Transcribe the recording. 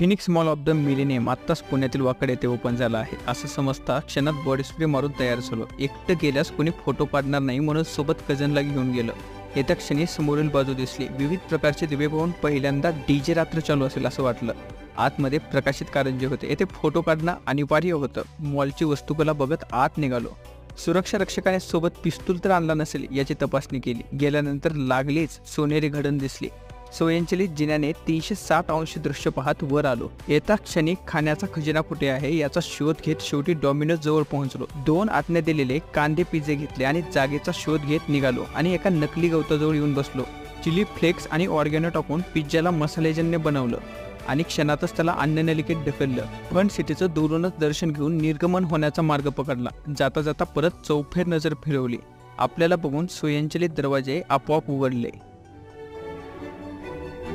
Phoenix mall of the millennium आत्ताच पुण्यातील वाकड येथे ओपन झाला आहे असं समजता क्षणात बॉडी स्प्रे मारून तयार झालो। एकटं गेल्यास कोणी फोटो पाडणार नाही म्हणून सोबत कजनला घेऊन गेलो। येत्या क्षणी समोरील बाजू दिसली। विविध प्रकारचे दिवे पाहून पहिल्यांदा डीजे रात्र चालू असेल असं वाटलं। आतमध्ये प्रकाशित कारंजे होते, येथे फोटो काढणं अनिवार्य होतं। मॉलची वस्तुकला बघत आत निघालो। सुरक्षा रक्षकाने सोबत पिस्तूल तर आणला नसेल याची तपासणी केली। गेल्यानंतर लागलीच सोनेरी घडण दिसली। स्वयंचलित जिन्याने 360° दृश्य पाहत वर आलो। येता क्षणी खाण्याचा खजिना कुठे आहे याचा शोध घेत शेवटी डॉमिनोज जवळ पोहोचलो। 2 आतने दिलेले कांदे पिझ्झे घेतले आणि जागेचा शोध घेत निघालो आणि एका नकली गवताजवळ येऊन बसलो। चिली फ्लेक्स आणि ऑरिगॅनो टाकून पिझ्झाला मसालेजन्य बनवलं आणि क्षणातच त्याला अन्ननलिकेत ढकललं। पण सिटीचं दूरूनच दर्शन घेऊन निर्गमन होण्याचा मार्ग पकडला। जाता जाता परत चौफेर नजर फिरवली। आपल्याला बघून स्वयंचलित दरवाजे आपोआप उघडले।